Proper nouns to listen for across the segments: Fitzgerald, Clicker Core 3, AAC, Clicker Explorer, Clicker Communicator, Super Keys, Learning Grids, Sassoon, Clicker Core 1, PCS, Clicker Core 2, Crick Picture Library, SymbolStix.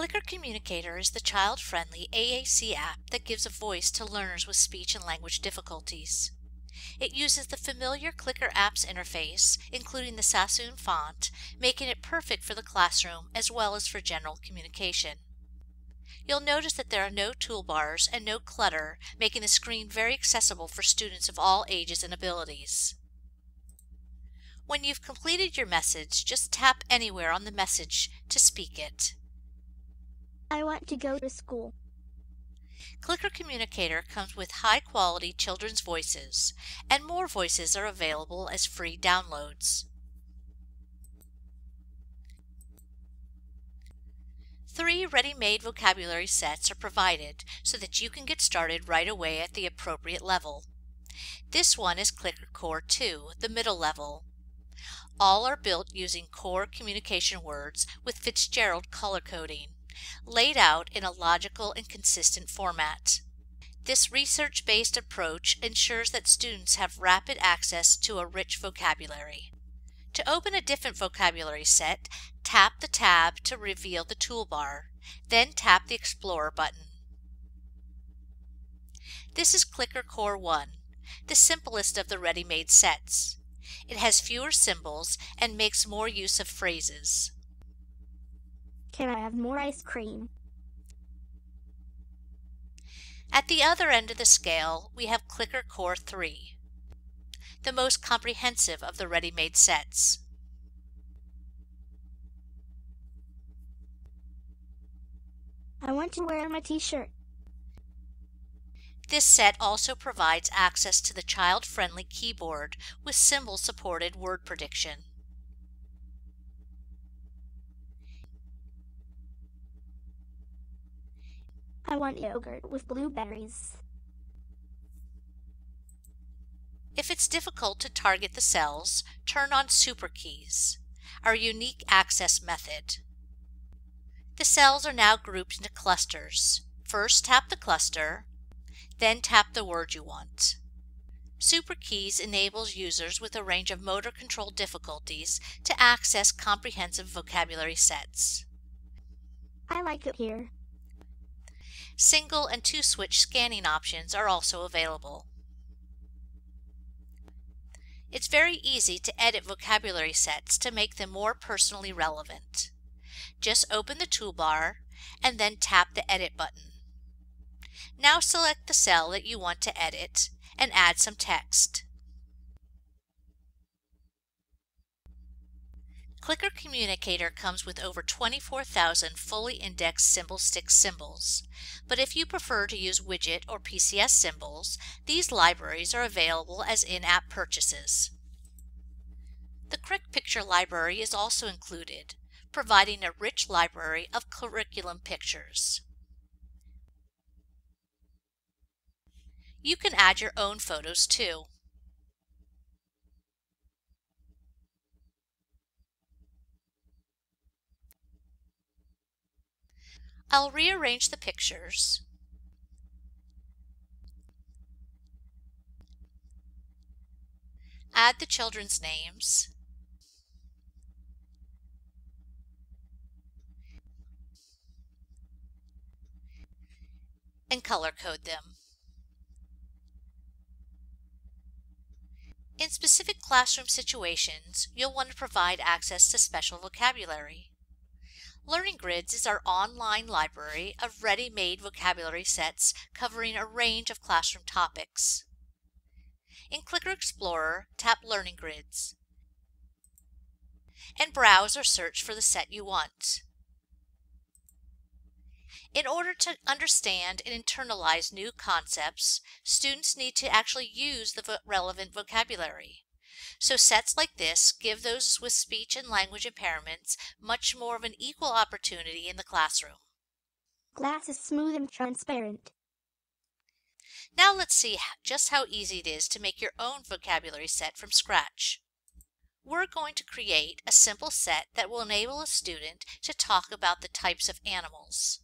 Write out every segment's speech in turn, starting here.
Clicker Communicator is the child-friendly AAC app that gives a voice to learners with speech and language difficulties. It uses the familiar Clicker Apps interface, including the Sassoon font, making it perfect for the classroom as well as for general communication. You'll notice that there are no toolbars and no clutter, making the screen very accessible for students of all ages and abilities. When you've completed your message, just tap anywhere on the message to speak it. I want to go to school. Clicker Communicator comes with high-quality children's voices, and more voices are available as free downloads. 3 ready-made vocabulary sets are provided so that you can get started right away at the appropriate level. This one is Clicker Core 2, the middle level. All are built using core communication words with Fitzgerald color coding, laid out in a logical and consistent format. This research-based approach ensures that students have rapid access to a rich vocabulary. To open a different vocabulary set, tap the tab to reveal the toolbar, then tap the Explorer button. This is Clicker Core 1, the simplest of the ready-made sets. It has fewer symbols and makes more use of phrases. Can I have more ice cream? At the other end of the scale, we have Clicker Core 3, the most comprehensive of the ready-made sets. I want to wear my t-shirt. This set also provides access to the child-friendly keyboard with symbol-supported word prediction. I want yogurt with blueberries. If it's difficult to target the cells, turn on Super Keys, our unique access method. The cells are now grouped into clusters. First tap the cluster, then tap the word you want. Super Keys enables users with a range of motor control difficulties to access comprehensive vocabulary sets. I like it here. Single and two-switch scanning options are also available. It's very easy to edit vocabulary sets to make them more personally relevant. Just open the toolbar and then tap the Edit button. Now select the cell that you want to edit and add some text. Clicker Communicator comes with over 24,000 fully indexed SymbolStix symbols, but if you prefer to use widget or PCS symbols, these libraries are available as in-app purchases. The Crick Picture Library is also included, providing a rich library of curriculum pictures. You can add your own photos too. I'll rearrange the pictures . Add the children's names and color code them. In specific classroom situations, you'll want to provide access to special vocabulary. Learning Grids is our online library of ready-made vocabulary sets covering a range of classroom topics. In Clicker Explorer, tap Learning Grids and browse or search for the set you want. In order to understand and internalize new concepts, students need to actually use the relevant vocabulary. So sets like this give those with speech and language impairments much more of an equal opportunity in the classroom. Glass is smooth and transparent. Now let's see just how easy it is to make your own vocabulary set from scratch. We're going to create a simple set that will enable a student to talk about the types of animals.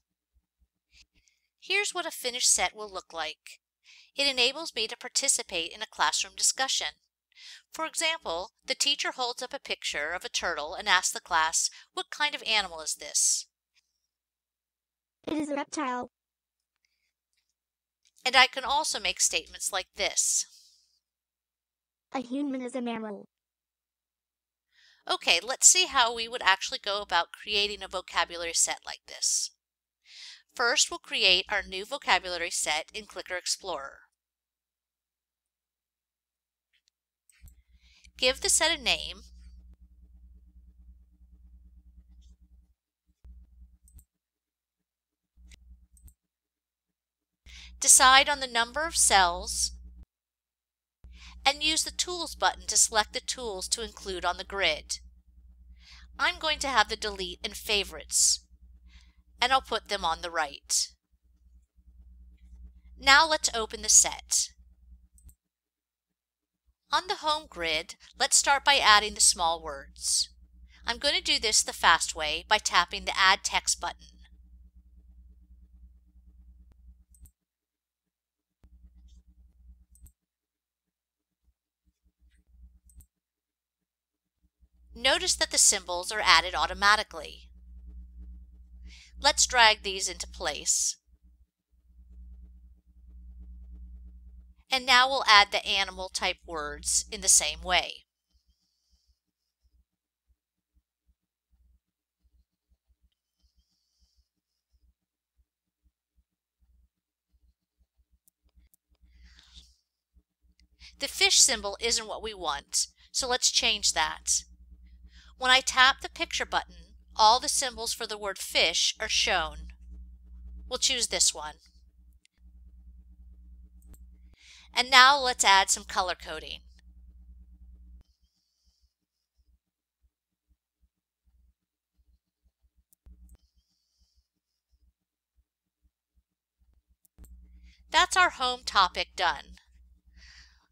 Here's what a finished set will look like. It enables me to participate in a classroom discussion. For example, the teacher holds up a picture of a turtle and asks the class, "What kind of animal is this?" It is a reptile. And I can also make statements like this. A human is a mammal. Okay, let's see how we would actually go about creating a vocabulary set like this. First, we'll create our new vocabulary set in Clicker Explorer. Give the set a name. Decide on the number of cells, and use the Tools button to select the tools to include on the grid. I'm going to have the Delete and Favorites, and I'll put them on the right. Now let's open the set. On the home grid, let's start by adding the small words. I'm going to do this the fast way by tapping the Add Text button. Notice that the symbols are added automatically. Let's drag these into place. And now we'll add the animal type words in the same way. The fish symbol isn't what we want, so let's change that. When I tap the picture button, all the symbols for the word fish are shown. We'll choose this one. And now let's add some color coding. That's our home topic done.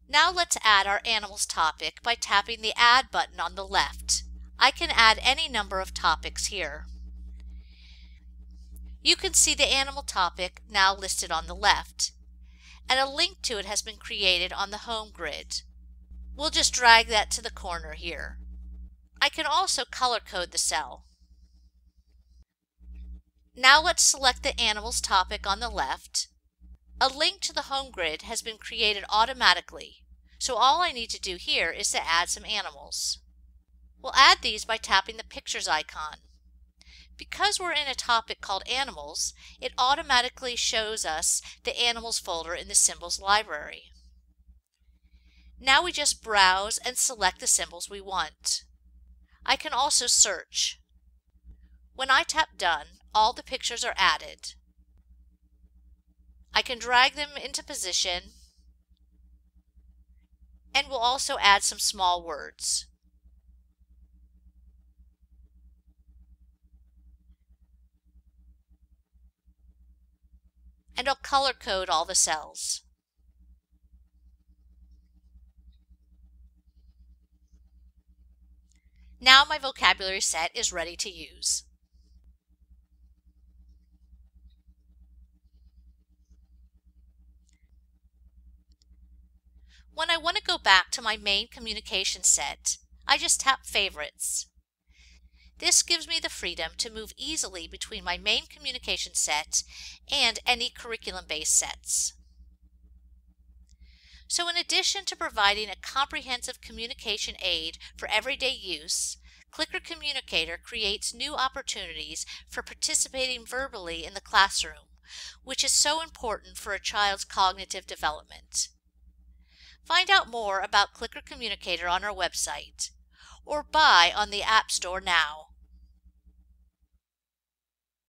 Now let's add our animals topic by tapping the Add button on the left. I can add any number of topics here. You can see the animal topic now listed on the left, and a link to it has been created on the home grid. We'll just drag that to the corner here. I can also color code the cell. Now let's select the animals topic on the left. A link to the home grid has been created automatically, so all I need to do here is to add some animals. We'll add these by tapping the pictures icon. Because we're in a topic called Animals, it automatically shows us the Animals folder in the Symbols library. Now we just browse and select the symbols we want. I can also search. When I tap Done, all the pictures are added. I can drag them into position, and we'll also add some small words. And I'll color code all the cells. Now my vocabulary set is ready to use. When I want to go back to my main communication set, I just tap Favorites. This gives me the freedom to move easily between my main communication set and any curriculum-based sets. So in addition to providing a comprehensive communication aid for everyday use, Clicker Communicator creates new opportunities for participating verbally in the classroom, which is so important for a child's cognitive development. Find out more about Clicker Communicator on our website, or buy on the App Store now.